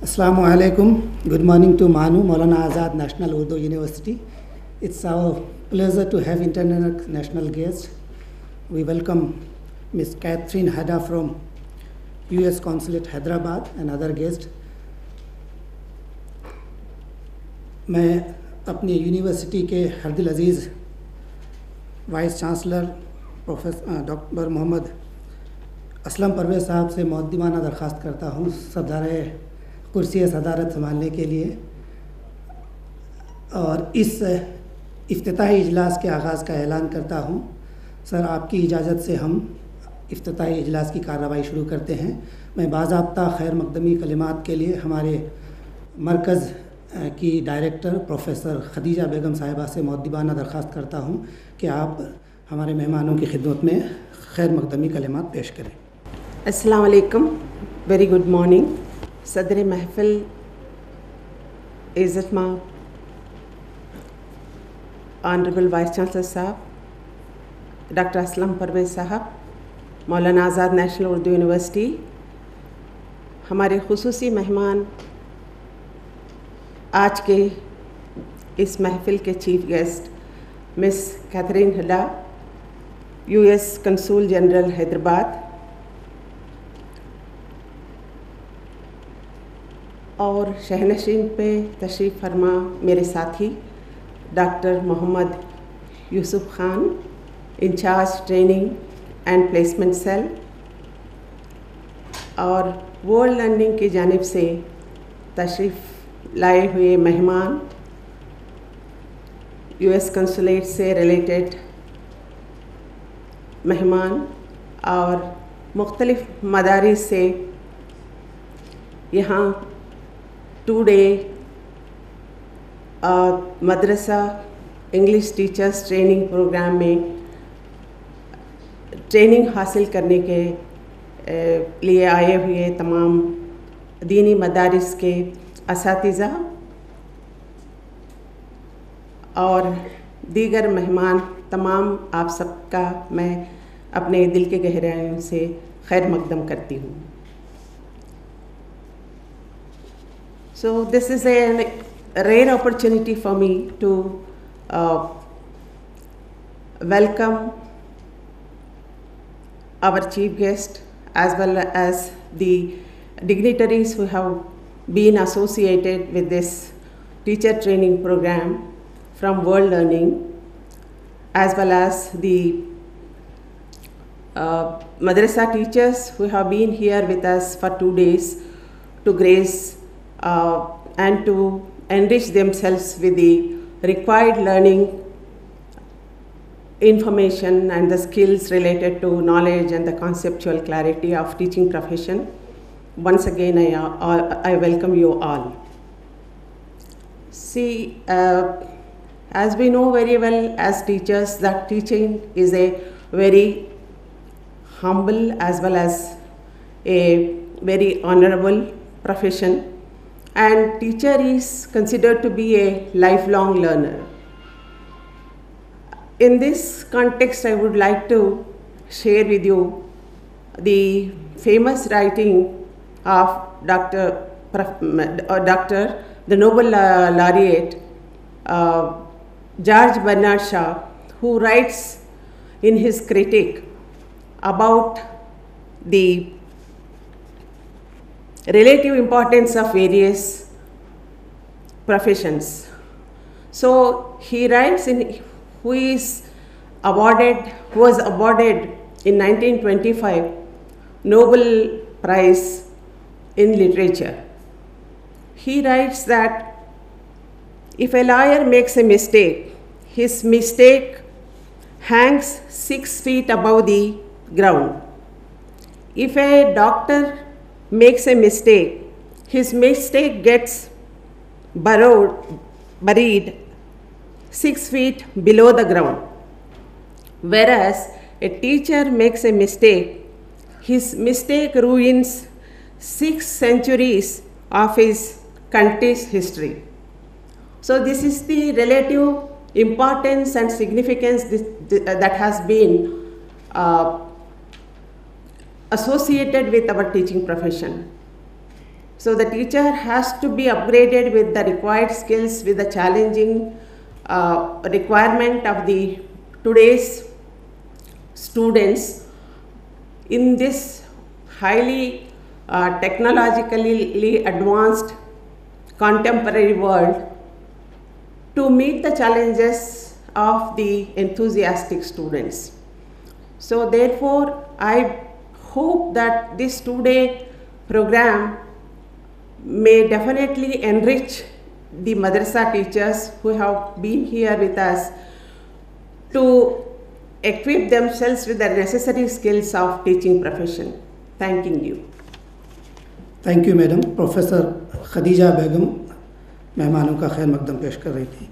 Assalamu alaikum. Good morning to Manu, Maulana Azad National Urdu University. It's our pleasure to have international guests. We welcome Ms. Catherine Hadda from U.S. Consulate Hyderabad and other guests. میں اپنی university کے حرد العزیز vice chancellor professor doctor Mohammad Aslam Parvez صاحب سے مقدمانہ درخواست کرتا ہوں کرسی صدارت سنبھالنے کے لیے اور اس افتتاحی اجلاس کے آغاز کا اعلان کرتا ہوں. سر آپ کی اجازت سے ہم افتتاحی اجلاس کی کارروائی شروع کرتے ہیں. میں باضابطہ خیر مقدمی کلمات کے لیے ہمارے مرکز کی ڈائریکٹر پروفیسر خدیجہ بیگم صاحبہ سے مؤدبانہ درخواست کرتا ہوں کہ آپ ہمارے مہمانوں کی خدمت میں خیر مقدمی کلمات پیش کریں. السلام علیکم. Very good morning. صدر محفل عزت ماں آنریبل وائس چانسلر صاحب ڈاکٹر اسلم پرویز صاحب مولانا آزاد نیشنل اردو یونیورسٹی, ہمارے خصوصی مہمان آج کے اس محفل کے chief guest miss Katherine Hadda, U S consul general Hyderabad, اور شہنشین پہ تشریف فرما میرے ساتھی doctor Mohammad Yusuf Khan, incharge training and placement cell, اور ورلڈ لرننگ کی جانب سے تشریف لائے ہوئے مہمان, یو ایس کنسولیٹ سے ریلیٹڈ مہمان, اور مختلف مدارس سے یہاں ٹو ڈے مدرسہ انگلش ٹیچرز ٹریننگ پروگرام میں ٹریننگ حاصل کرنے کے لیے آئے ہوئے تمام دینی مدارس کے اساتذہ اور دیگر مہمان, تمام آپ سب کا میں اپنے دل کے گہرائیوں سے خیر مقدم کرتی ہوں. So this is a rare opportunity for me to welcome our chief guest as well as the dignitaries who have been associated with this teacher training program from World Learning, as well as the madrasa teachers who have been here with us for 2 days to grace and to enrich themselves with the required learning information and the skills related to knowledge and the conceptual clarity of teaching profession. Once again, I welcome you all. See, as we know very well as teachers that teaching is a very humble as well as a very honorable profession. And teacher is considered to be a lifelong learner. In this context, I would like to share with you the famous writing of the Nobel laureate George Bernard Shaw, who writes in his critique about the relative importance of various professions. So he writes in, who was awarded in 1925 Nobel Prize in Literature. He writes that if a liar makes a mistake, his mistake hangs 6 feet above the ground. If a doctor makes a mistake, his mistake gets buried 6 feet below the ground. Whereas a teacher makes a mistake, his mistake ruins 6 centuries of his country's history. So this is the relative importance and significance that has been associated with our teaching profession. So the teacher has to be upgraded with the required skills, with the challenging requirement of the today's students in this highly technologically advanced contemporary world to meet the challenges of the enthusiastic students. So therefore, I hope that this two-day program may definitely enrich the madrasa teachers who have been here with us to equip themselves with the necessary skills of teaching profession. Thanking you. Thank you, Madam. Professor Khadija Begum مہمانوں کا خیر مقدم پیش کر رہی تھی.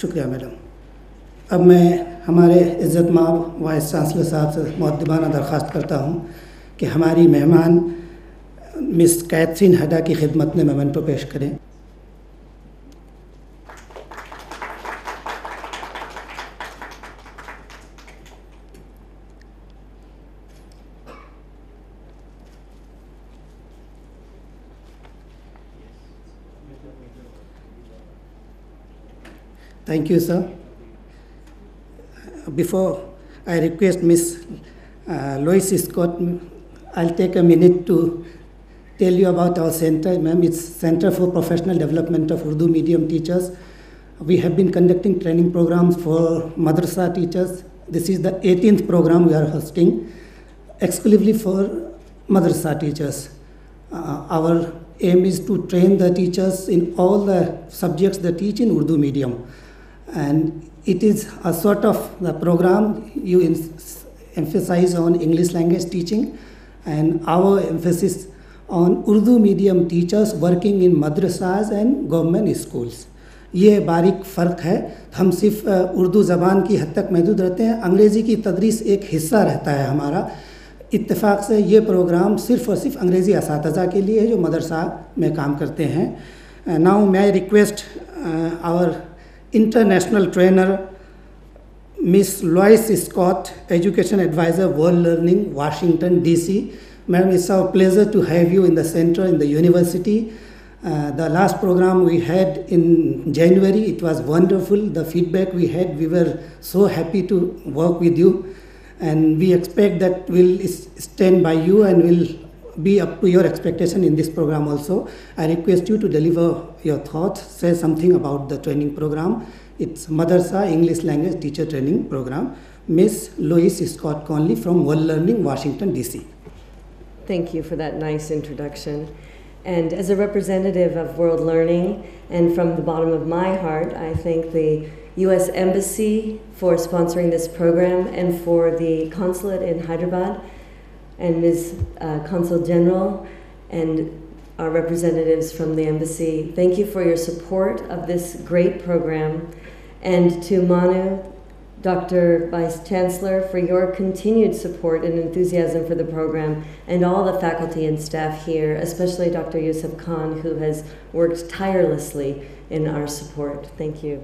شکریہ madam. اب میں ہمارے عزت مآب وائس چانسلر صاحب سے مؤدبانہ درخواست کرتا ہوں کہ ہماری مہمان مس کیتھرین ہڈا کی خدمت میں ممن کو پیش کریں. Thank you, sir. Before I request Ms. Lois Scott, I'll take a minute to tell you about our center, ma'am. It's Center for Professional Development of Urdu Medium Teachers. We have been conducting training programs for madrasa teachers. This is the 18th program we are hosting exclusively for madrasa teachers. Our aim is to train the teachers in all the subjects they teach in Urdu medium. And it is a sort of the program you emphasize on English language teaching, and our emphasis on Urdu medium teachers working in madrasas and government schools. یہ باریک فرق ہے. ہم صرف اردو زبان کی حد تک محدود رہتے ہیں. انگریزی کی تدریس ایک حصہ رہتا ہے ہمارا. اتفاق سے یہ پروگرام صرف اور صرف انگریزی اساتذہ کے لیے ہے جو مدرسہ میں کام کرتے ہیں. ناؤ میں I request our international trainer miss Lois Scott, education adviser world learning, Washington D C. Madam, it's our pleasure to have you in the centre in the university. The last programme we had in January, it was wonderful. The feedback we had, we were so happy to work with you, and we expect that we'll stand by you and will be up to your expectation in this program also. I request you to deliver your thoughts, say something about the training program. It's Madrasa English Language Teacher Training Program. Ms. Lois Scott Conley from World Learning, Washington, D.C. Thank you for that nice introduction. And as a representative of World Learning, and from the bottom of my heart, I thank the U.S. Embassy for sponsoring this program, and for the consulate in Hyderabad, and Ms. Consul General, and our representatives from the embassy. Thank you for your support of this great program, and to Manu, Dr. Vice Chancellor, for your continued support and enthusiasm for the program, and all the faculty and staff here, especially Dr. Yusuf Khan, who has worked tirelessly in our support. Thank you.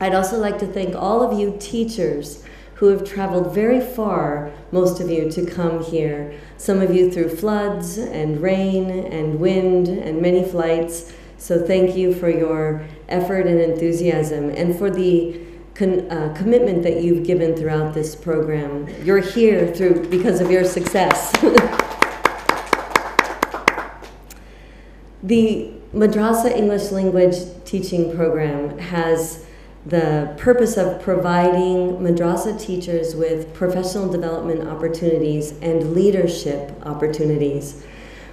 I'd also like to thank all of you teachers who have traveled very far, most of you, to come here. Some of you through floods and rain and wind and many flights. So thank you for your effort and enthusiasm, and for the commitment that you've given throughout this program. You're here through because of your success. The Madrasa English Language Teaching Program has the purpose of providing madrasa teachers with professional development opportunities and leadership opportunities.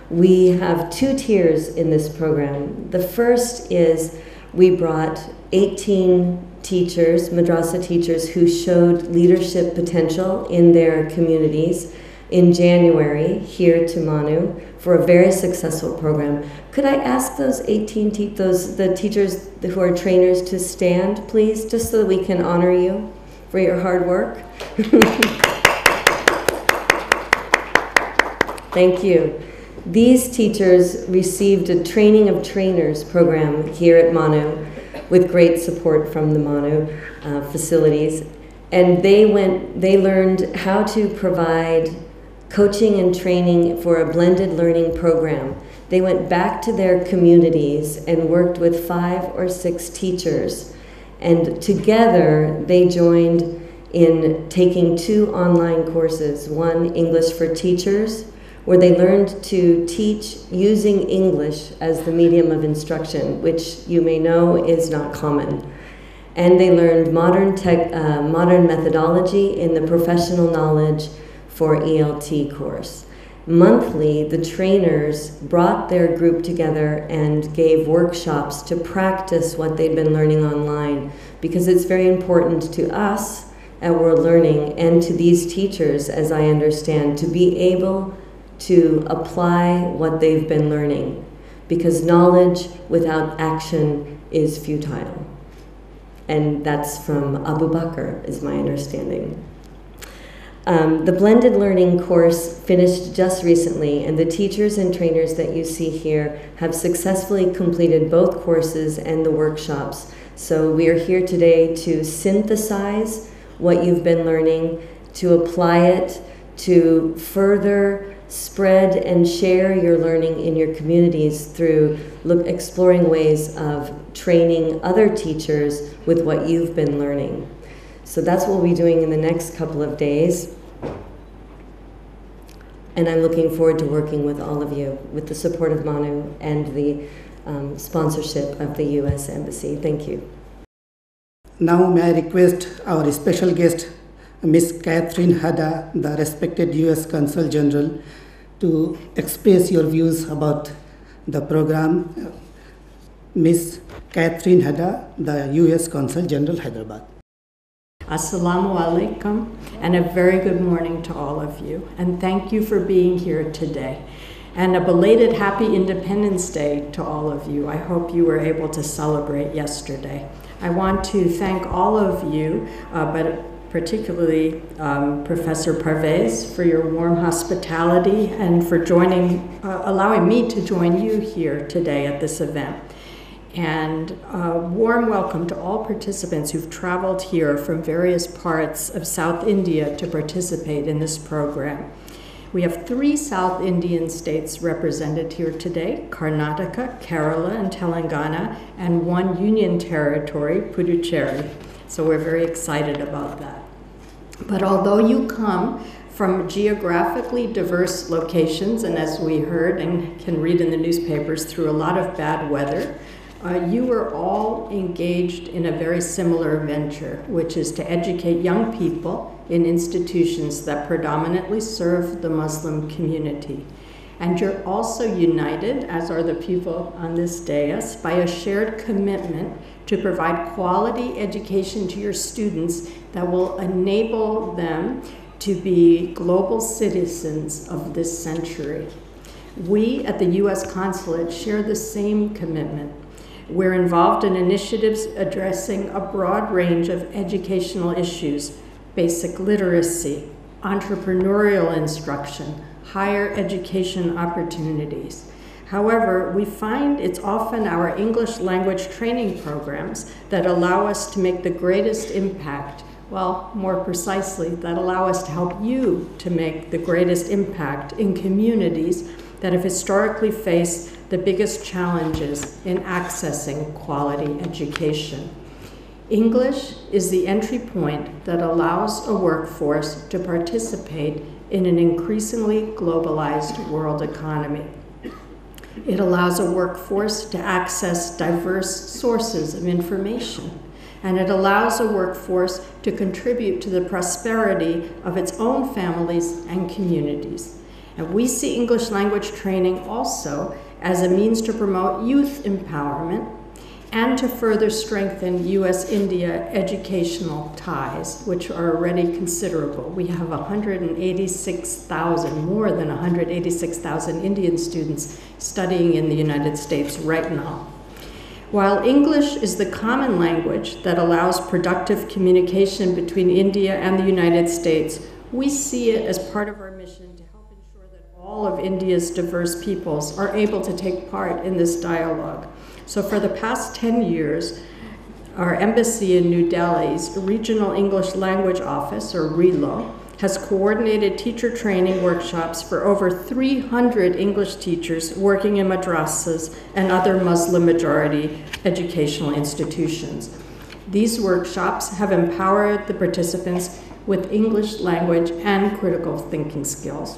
We have two tiers in this program. The first is we brought 18 teachers, madrasa teachers, who showed leadership potential in their communities in January here to Manu for a very successful program. Could I ask those 18 the teachers who are trainers to stand, please, just so that we can honor you for your hard work? Thank you. These teachers received a training of trainers program here at Manu with great support from the Manu facilities, and they learned how to provide coaching and training for a blended learning program. They went back to their communities and worked with 5 or 6 teachers. And together they joined in taking 2 online courses, one English for Teachers, where they learned to teach using English as the medium of instruction, which you may know is not common. And they learned modern methodology in the professional knowledge for ELT course. Monthly, the trainers brought their group together and gave workshops to practice what they'd been learning online, because it's very important to us at World Learning and to these teachers, as I understand, to be able to apply what they've been learning, because knowledge without action is futile. And that's from Abu Bakr, is my understanding. The blended learning course finished just recently, and the teachers and trainers that you see here have successfully completed both courses and the workshops. So we are here today to synthesize what you've been learning, to apply it, to further spread and share your learning in your communities through exploring ways of training other teachers with what you've been learning. So that's what we'll be doing in the next couple of days. And I'm looking forward to working with all of you, with the support of MANU and the sponsorship of the U.S. Embassy. Thank you. Now may I request our special guest, Ms. Catherine Hadda, the respected U.S. Consul General, to express your views about the program. Ms. Catherine Hadda, the U.S. Consul General, Hyderabad. Assalamu alaikum, and a very good morning to all of you, and thank you for being here today, and a belated happy Independence Day to all of you. I hope you were able to celebrate yesterday. I want to thank all of you, but particularly Professor Parvez, for your warm hospitality and for joining, allowing me to join you here today at this event. And a warm welcome to all participants who've traveled here from various parts of South India to participate in this program. We have 3 South Indian states represented here today: Karnataka, Kerala, and Telangana, and 1 union territory, Puducherry. So we're very excited about that. But although you come from geographically diverse locations, and as we heard and can read in the newspapers, through a lot of bad weather, you were all engaged in a very similar venture, which is to educate young people in institutions that predominantly serve the Muslim community. And you're also united, as are the people on this dais, by a shared commitment to provide quality education to your students that will enable them to be global citizens of this century. We at the U.S. Consulate share the same commitment. We're involved in initiatives addressing a broad range of educational issues: basic literacy, entrepreneurial instruction, higher education opportunities. However, we find it's often our English language training programs that allow us to make the greatest impact, well, more precisely, that allow us to help you to make the greatest impact in communities that have historically faced the biggest challenges in accessing quality education. English is the entry point that allows a workforce to participate in an increasingly globalized world economy. It allows a workforce to access diverse sources of information, and it allows a workforce to contribute to the prosperity of its own families and communities. And we see English language training also as a means to promote youth empowerment and to further strengthen U.S.-India educational ties, which are already considerable. We have 186,000 Indian students studying in the United States right now. While English is the common language that allows productive communication between India and the United States, we see it as part of our mission to all of India's diverse peoples are able to take part in this dialogue. So for the past 10 years, our embassy in New Delhi's Regional English Language Office, or RELO, has coordinated teacher training workshops for over 300 English teachers working in madrasas and other Muslim-majority educational institutions. These workshops have empowered the participants with English language and critical thinking skills.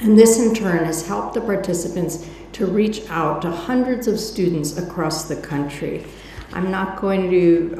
And this, in turn, has helped the participants to reach out to hundreds of students across the country. I'm not going to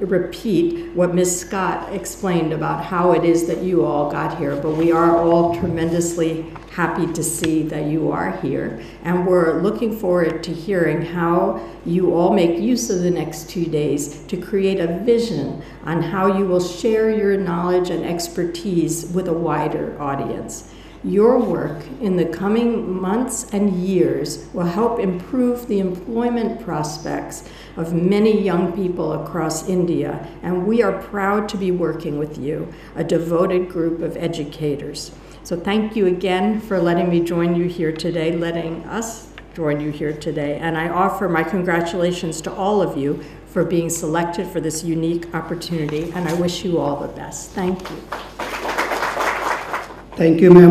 repeat what Ms. Scott explained about how it is that you all got here, but we are all tremendously happy to see that you are here, and we're looking forward to hearing how you all make use of the next 2 days to create a vision on how you will share your knowledge and expertise with a wider audience. Your work in the coming months and years will help improve the employment prospects of many young people across India, and we are proud to be working with you, a devoted group of educators. So thank you again for letting me join you here today, letting us join you here today, and I offer my congratulations to all of you for being selected for this unique opportunity, and I wish you all the best. Thank you. Thank you ma'am.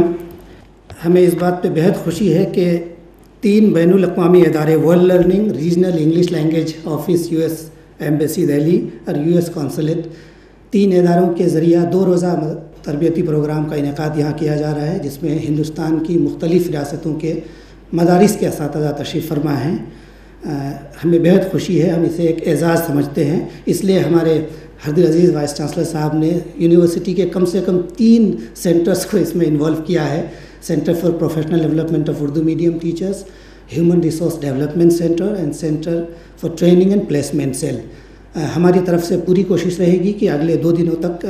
ہمیں اس بات پہ بہت خوشی ہے کہ 3 بین الاقوامی ادارے world learning, regional English language office U S embassy Delhi اور یو ایس قونصلیٹ، 3 اداروں کے ذریعہ 2 روزہ تربیتی پروگرام کا انعقاد یہاں کیا جا رہا ہے، جس میں ہندوستان کی مختلف ریاستوں کے مدارس کے اساتذہ تشریف فرما ہیں. ہمیں بہت خوشی ہے، ہم اسے ایک اعزاز سمجھتے ہیں، اس لیے ہمارے حضرت عزیز وائس چانسلر صاحب نے یونیورسٹی کے کم سے کم 3 سینٹرز کو اس میں انوالو کیا ہے. Centre for professional development of Urdu medium teachers, human resource development centre and centre for training and placement cell. ہماری طرف سے پوری کوشش رہے گی کہ اگلے 2 دنوں تک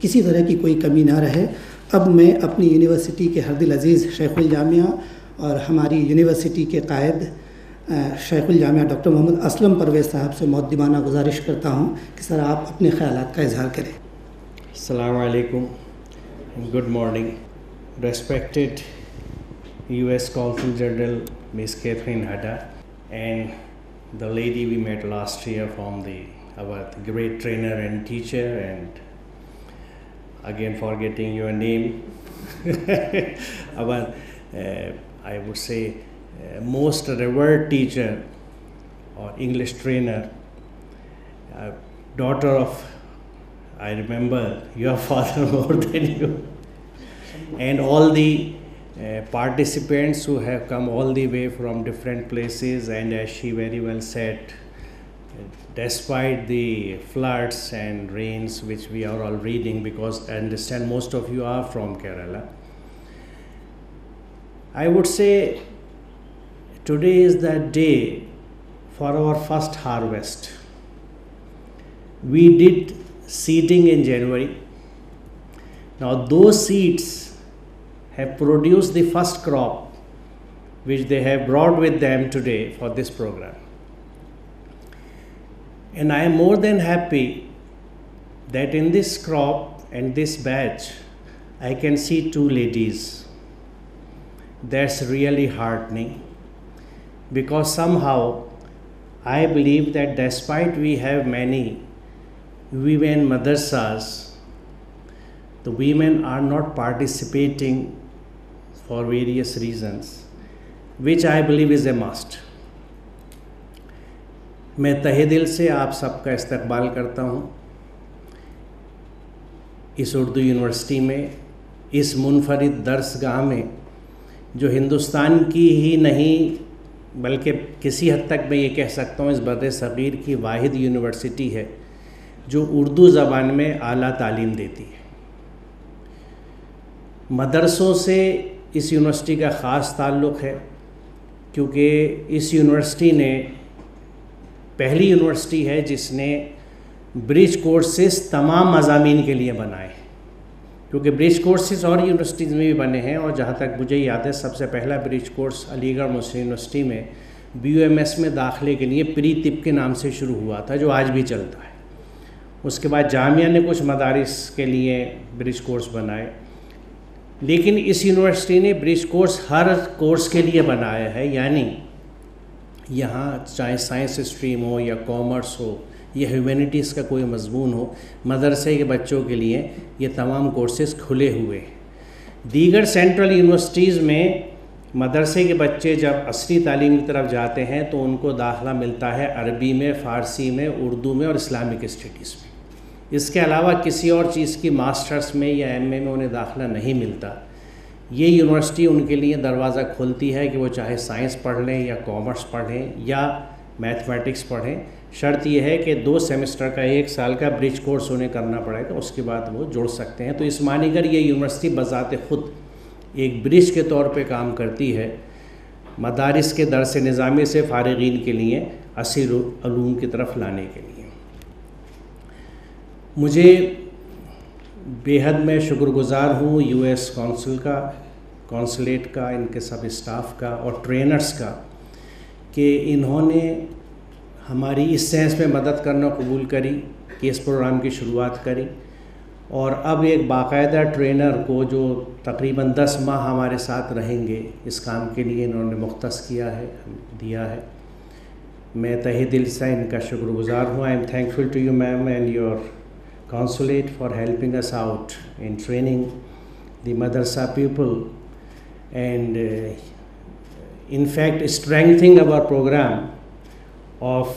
کسی طرح کی کوئی کمی نہ رہے. اب میں اپنی یونیورسٹی کے حضرت عزیز شیخ الجامعہ اور ہماری یونیورسٹی کے قائد شیخ الجامعہ ڈاکٹر محمد اسلم پرویز صاحب سے مودبانہ گزارش کرتا ہوں کہ سر آپ اپنے خیالات کا اظہار کریں. السلام علیکم، good morning. Respected U S consul general miss Katherine Hadda and the lady we met last year from the over great trainer and teacher and again for getting your name over I would say most revered teacher or English trainer, daughter of, I remember your father more than you, and all the participants who have come all the way from different places, and as she very well said, despite the floods and rains which we are all reading, because I understand most of you are from Kerala, I would say today is that day for our first harvest. We did seeding in January. Now those seeds have produced the first crop which they have brought with them today for this program. And I am more than happy that in this crop and this batch, I can see 2 ladies. That's really heartening. Because somehow I believe that despite we have many women madrasas, the women are not participating for various reasons, which I believe is a must. میں تہہ دل سے آپ سب کا استقبال کرتا ہوں اس Urdu university میں، اس منفرد درس گاہ میں، جو ہندوستان کی ہی نہیں بلکہ کسی حد تک میں یہ کہہ سکتا ہوں اس بر صغیر کی واحد یونیورسٹی ہے جو اردو زبان میں اعلیٰ تعلیم دیتی ہے. مدرسوں سے اس یونیورسٹی کا خاص تعلق ہے کیونکہ اس یونیورسٹی نے پہلی یونیورسٹی ہے جس نے برج کورسز تمام مضامین کے لیے بنائے، کیونکہ برج کورسز اور یونیورسٹیز میں بھی بنے ہیں، اور جہاں تک مجھے یاد ہے سب سے پہلا برج course Aligarh Muslim university میں BUMS میں داخلے کے لیے پری طب کے نام سے شروع ہوا تھا، جو آج بھی چلتا ہے. اس کے بعد جامعہ نے کچھ مدارس کے لیے برج کورس بنائے، لیکن اس یونیورسٹی نے برج کورس ہر کورس کے لیے بنایا ہے. یعنی یہاں چاہے سائنس اسٹریم ہو یا کامرس ہو یا ہیومینٹیز کا کوئی مضمون ہو، مدرسے کے بچوں کے لیے یہ تمام کورسز کھلے ہوئے ہیں۔ دیگر سینٹرل یونیورسٹیز میں مدرسے کے بچے جب عصری تعلیم کی طرف جاتے ہیں تو ان کو داخلہ ملتا ہے عربی میں، فارسی میں، اردو میں اور اسلامک اسٹڈیز میں۔ اس کے علاوہ کسی اور چیز کی ماسٹرس میں یا ایم اے میں انہیں داخلہ نہیں ملتا۔ یہ یونیورسٹی ان کے لیے دروازہ کھولتی ہے کہ وہ چاہے سائنس پڑھ لیں یا کامرس پڑھیں یا میتھمیٹکس پڑھیں، شرط یہ ہے کہ 2 سیمسٹر کا 1 سال کا برج کورس انہیں کرنا پڑے گا، اس کے بعد وہ جڑ سکتے ہیں۔ تو اس معنی کر یہ یونیورسٹی بذات خود ایک برج کے طور پہ کام کرتی ہے مدارس کے درس نظامی سے فارغین کے لیے اصل علوم کی طرف لانے کے لیے۔ مجھے بے حد میں شکر گزار ہوں یو ایس کونسل کا، کونسلیٹ کا، ان کے سب اسٹاف کا اور ٹرینرز کا کہ انہوں نے ہماری اس سینس میں مدد کرنا قبول کری کہ اس پروگرام کی شروعات کری، اور اب ایک باقاعدہ ٹرینر کو جو تقریباً 10 ماہ ہمارے ساتھ رہیں گے اس کام کے لیے انہوں نے مختص کیا ہے، دیا ہے۔ میں تہہ دل سے ان کا شکر گزار ہوں۔ I am thankful to you ma'am and your consulate for helping us out in training the madrasa people and in fact strengthening our program of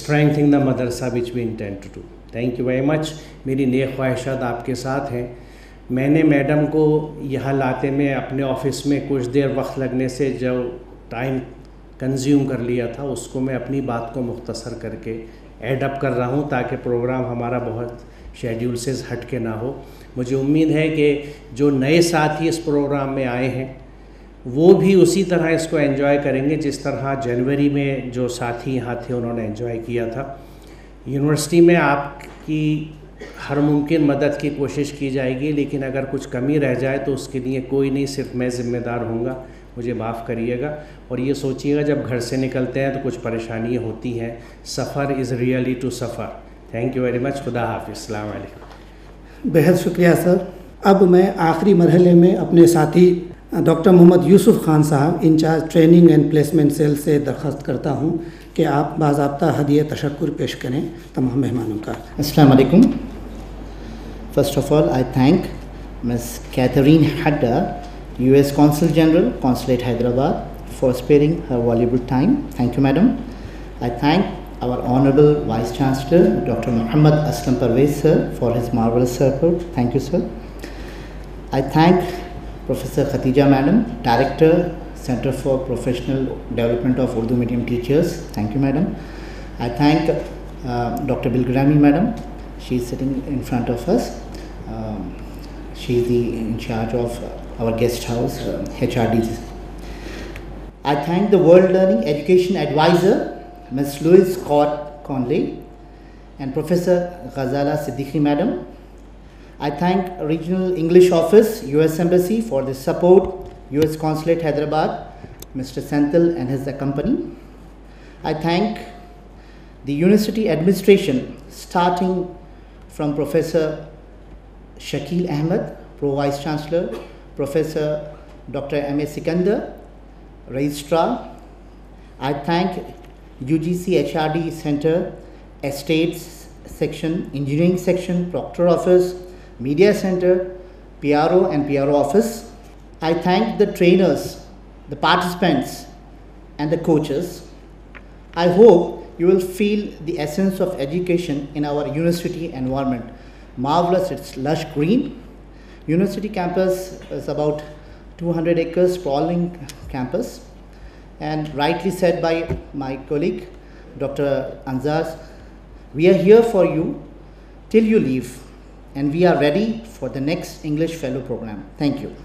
strengthening the madrasa which we intend to do. Thank you very much. میری نیک خواہشات آپ کے ساتھ ہیں۔ میں نے madam کو یہاں لاتے میں اپنے آفس میں کچھ دیر وقت لگنے سے جو ٹائم کنزیوم کر لیا تھا اس کو میں اپنی بات کو مختصر کر کے ایڈ اپ کر رہا ہوں تاکہ پروگرام ہمارا بہت شیڈیول سے ہٹ کے نہ ہو۔ مجھے امید ہے کہ جو نئے ساتھی اس پروگرام میں آئے ہیں وہ بھی اسی طرح اس کو انجوائے کریں گے جس طرح جنوری میں جو ساتھی یہاں تھے انہوں نے انجوائے کیا تھا۔ یونیورسٹی میں آپ کی ہر ممکن مدد کی کوشش کی جائے گی، لیکن اگر کچھ کمی رہ جائے تو اس کے لیے کوئی نہیں، صرف میں ذمہ دار ہوں گا، مجھے معاف کریے گا۔ اور یہ سوچیے گا جب گھر سے نکلتے ہیں تو کچھ پریشانیاں ہوتی ہیں، سفر is really to suffer. Thank you very much, خدا حافظ، السلام علیکم۔ بہت شکریہ سر۔ اب میں آخری مرحلے میں اپنے ساتھی ڈاکٹر محمد یوسف خان صاحب incharge training and placement cell سے درخواست کرتا ہوں کہ آپ باضابطہ ہدیہ تشکر پیش کریں تمام مہمانوں کا۔ السلام علیکم۔ First of all I thank miss Katherine Hadda, U.S. Consul General, Consulate Hyderabad, for sparing her valuable time. Thank you, Madam. I thank our Honorable Vice Chancellor, Dr. Mohammed Aslam Parvez, sir, for his marvelous support. Thank you, sir. I thank Professor Khadija, Madam, Director, Center for Professional Development of Urdu Medium Teachers. Thank you, Madam. I thank Dr. Bilgrami, Madam. She is sitting in front of us. She is in charge of our guest house, HRDs. I thank the World Learning Education Advisor, Ms. Lois Scott Conley, and Professor Ghazala Siddiqui, Madam. I thank Regional English Office, U.S. Embassy, for the support, U.S. Consulate Hyderabad, Mr. Senthil and his company. I thank the University Administration, starting from Professor Shakeel Ahmed, Pro Vice Chancellor, Professor Dr. M. A. Sikander, Registrar. I thank UGC HRD Center, Estates Section, Engineering Section, Proctor Office, Media Center, PRO and PRO Office. I thank the trainers, the participants and the coaches. I hope you will feel the essence of education in our university environment. Marvelous, it's lush green. University campus is about 200 acres sprawling campus, and rightly said by my colleague Dr. Anzars, we are here for you till you leave, and we are ready for the next English Fellow program. Thank you.